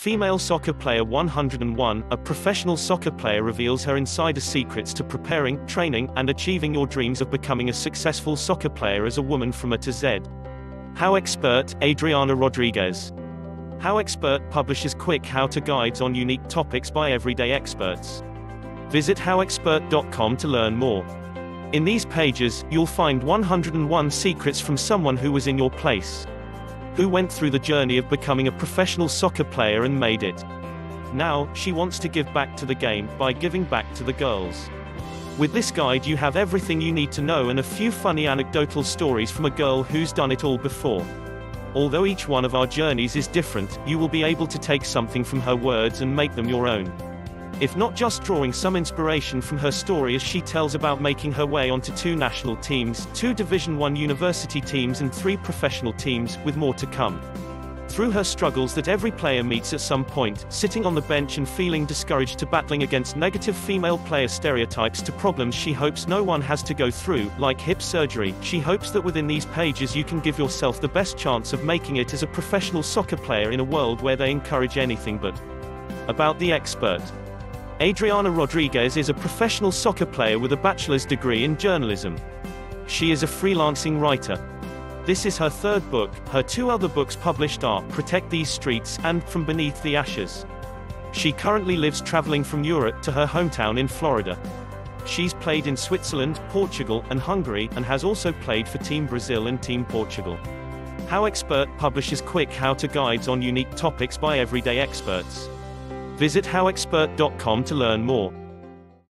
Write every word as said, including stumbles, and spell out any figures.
Female soccer player one hundred and one, a professional soccer player reveals her insider secrets to preparing, training, and achieving your dreams of becoming a successful soccer player as a woman from A to Z. HowExpert, Adriana Rodriguez. HowExpert publishes quick how-to guides on unique topics by everyday experts. Visit how expert dot com to learn more. In these pages, you'll find one hundred and one secrets from someone who was in your place, who went through the journey of becoming a professional soccer player and made it. Now, she wants to give back to the game, by giving back to the girls. With this guide you have everything you need to know and a few funny anecdotal stories from a girl who's done it all before. Although each one of our journeys is different, you will be able to take something from her words and make them your own. If not just drawing some inspiration from her story as she tells about making her way onto two national teams, two Division one university teams and three professional teams, with more to come. Through her struggles that every player meets at some point, sitting on the bench and feeling discouraged, to battling against negative female player stereotypes, to problems she hopes no one has to go through, like hip surgery, she hopes that within these pages you can give yourself the best chance of making it as a professional soccer player in a world where they encourage anything but. About the expert. Adriana Rodriguez is a professional soccer player with a bachelor's degree in journalism. She is a freelancing writer. This is her third book. Her two other books published are Protect These Streets and From Beneath the Ashes. She currently lives traveling from Europe to her hometown in Florida. She's played in Switzerland, Portugal, and Hungary, and has also played for Team Brazil and Team Portugal. HowExpert publishes quick how-to guides on unique topics by everyday experts. Visit how expert dot com to learn more.